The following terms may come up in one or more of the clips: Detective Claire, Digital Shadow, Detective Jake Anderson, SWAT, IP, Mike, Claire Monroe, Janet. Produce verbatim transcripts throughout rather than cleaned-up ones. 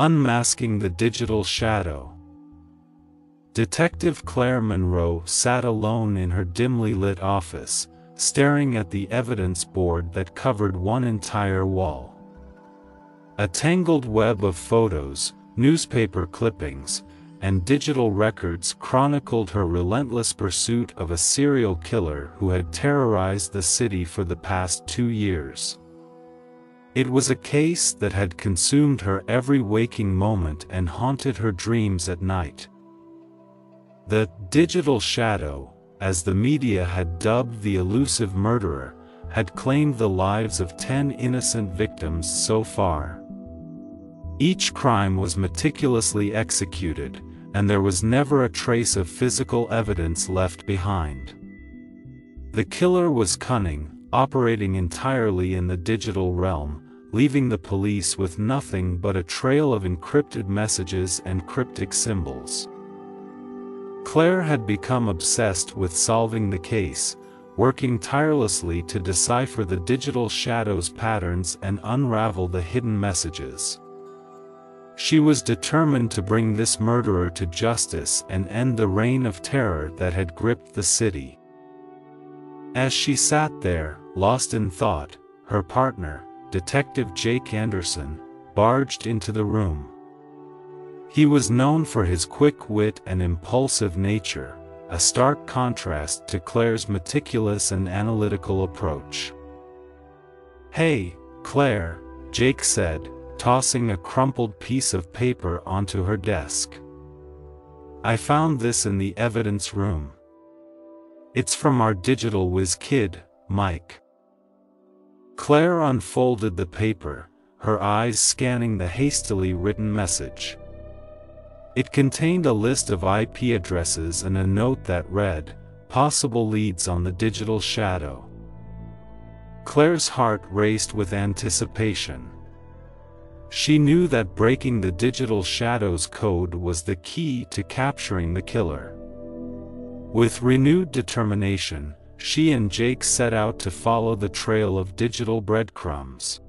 Unmasking the Digital Shadow. Detective Claire Monroe sat alone in her dimly lit office, staring at the evidence board that covered one entire wall. A tangled web of photos, newspaper clippings, and digital records chronicled her relentless pursuit of a serial killer who had terrorized the city for the past two years. It was a case that had consumed her every waking moment and haunted her dreams at night. The Digital Shadow, as the media had dubbed the elusive murderer, had claimed the lives of ten innocent victims so far. Each crime was meticulously executed, and there was never a trace of physical evidence left behind. The killer was cunning, operating entirely in the digital realm, leaving the police with nothing but a trail of encrypted messages and cryptic symbols. Claire had become obsessed with solving the case, working tirelessly to decipher the Digital Shadow's patterns and unravel the hidden messages. She was determined to bring this murderer to justice and end the reign of terror that had gripped the city. As she sat there, lost in thought, her partner, Detective Jake Anderson, barged into the room. He was known for his quick wit and impulsive nature, a stark contrast to Claire's meticulous and analytical approach. "Hey, Claire," Jake said, tossing a crumpled piece of paper onto her desk. "I found this in the evidence room. It's from our digital whiz kid, Mike." Claire unfolded the paper, her eyes scanning the hastily written message. It contained a list of I P addresses and a note that read, "Possible leads on the Digital Shadow." Claire's heart raced with anticipation. She knew that breaking the Digital Shadow's code was the key to capturing the killer. With renewed determination, she and Jake set out to follow the trail of digital breadcrumbs.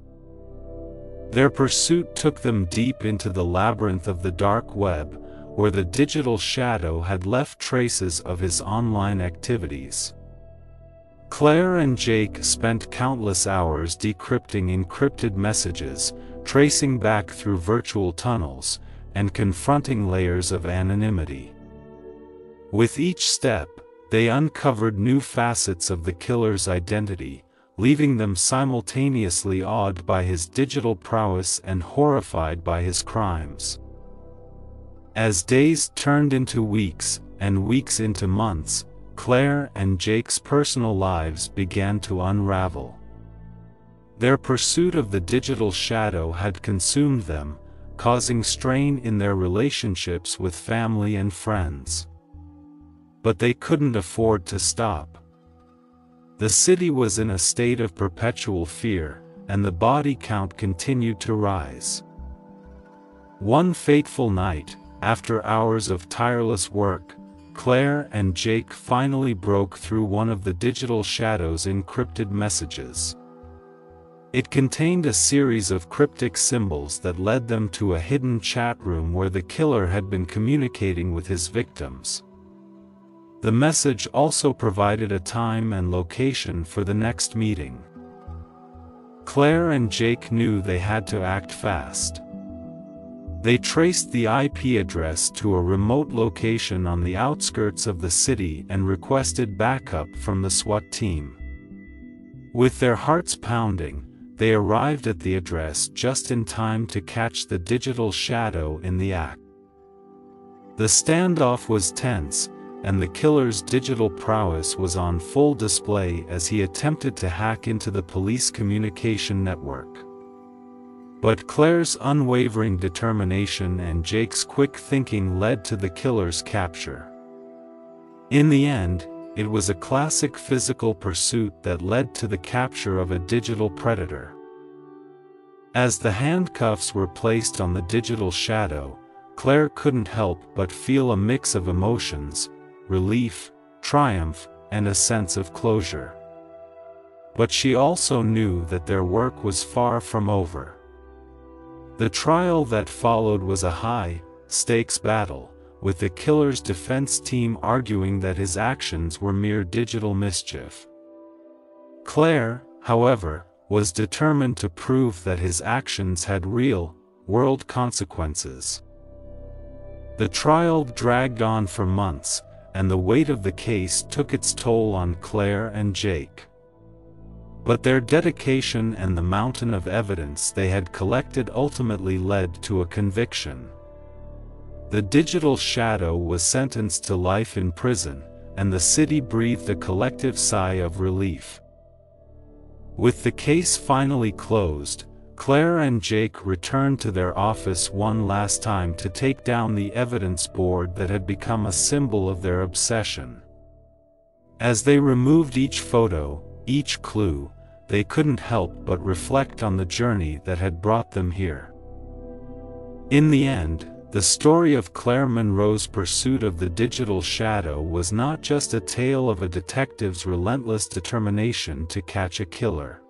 Their pursuit took them deep into the labyrinth of the dark web, where the Digital Shadow had left traces of his online activities. Claire and Jake spent countless hours decrypting encrypted messages, tracing back through virtual tunnels, and confronting layers of anonymity. With each step, they uncovered new facets of the killer's identity, leaving them simultaneously awed by his digital prowess and horrified by his crimes. As days turned into weeks, and weeks into months, Claire and Jake's personal lives began to unravel. Their pursuit of the Digital Shadow had consumed them, causing strain in their relationships with family and friends. But they couldn't afford to stop. The city was in a state of perpetual fear, and the body count continued to rise. One fateful night, after hours of tireless work, Claire and Jake finally broke through one of the Digital Shadow's encrypted messages. It contained a series of cryptic symbols that led them to a hidden chat room where the killer had been communicating with his victims. The message also provided a time and location for the next meeting. Claire and Jake knew they had to act fast. They traced the I P address to a remote location on the outskirts of the city and requested backup from the SWAT team. With their hearts pounding, they arrived at the address just in time to catch the Digital Shadow in the act. The standoff was tense, and the killer's digital prowess was on full display as he attempted to hack into the police communication network. But Claire's unwavering determination and Jake's quick thinking led to the killer's capture. In the end, it was a classic physical pursuit that led to the capture of a digital predator. As the handcuffs were placed on the Digital Shadow, Claire couldn't help but feel a mix of emotions: relief, triumph, and a sense of closure. But she also knew that their work was far from over. The trial that followed was a high-stakes battle, with the killer's defense team arguing that his actions were mere digital mischief. Claire, however, was determined to prove that his actions had real-world consequences. The trial dragged on for months, and the weight of the case took its toll on Claire and Jake. But their dedication and the mountain of evidence they had collected ultimately led to a conviction. The Digital Shadow was sentenced to life in prison, and the city breathed a collective sigh of relief. With the case finally closed, Claire and Jake returned to their office one last time to take down the evidence board that had become a symbol of their obsession. As they removed each photo, each clue, they couldn't help but reflect on the journey that had brought them here. In the end, the story of Claire Monroe's pursuit of the Digital Shadow was not just a tale of a detective's relentless determination to catch a killer.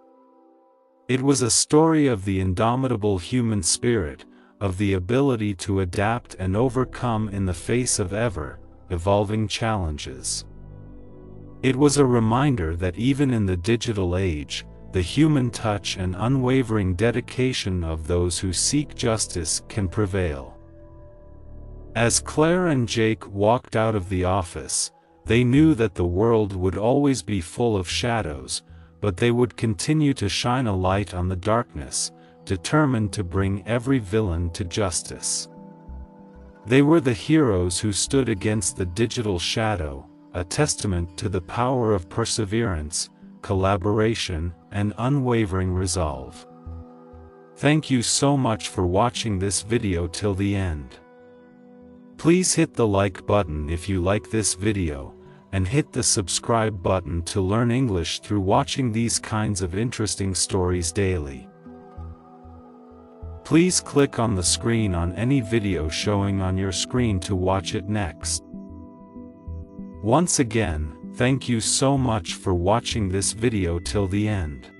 It was a story of the indomitable human spirit, of the ability to adapt and overcome in the face of ever-evolving challenges. It was a reminder that even in the digital age, the human touch and unwavering dedication of those who seek justice can prevail. As Claire and Jake walked out of the office, they knew that the world would always be full of shadows, but they would continue to shine a light on the darkness, determined to bring every villain to justice. They were the heroes who stood against the Digital Shadow, a testament to the power of perseverance, collaboration, and unwavering resolve. Thank you so much for watching this video till the end. Please hit the like button if you like this video, and hit the subscribe button to learn English through watching these kinds of interesting stories daily. Please click on the screen on any video showing on your screen to watch it next. Once again, thank you so much for watching this video till the end.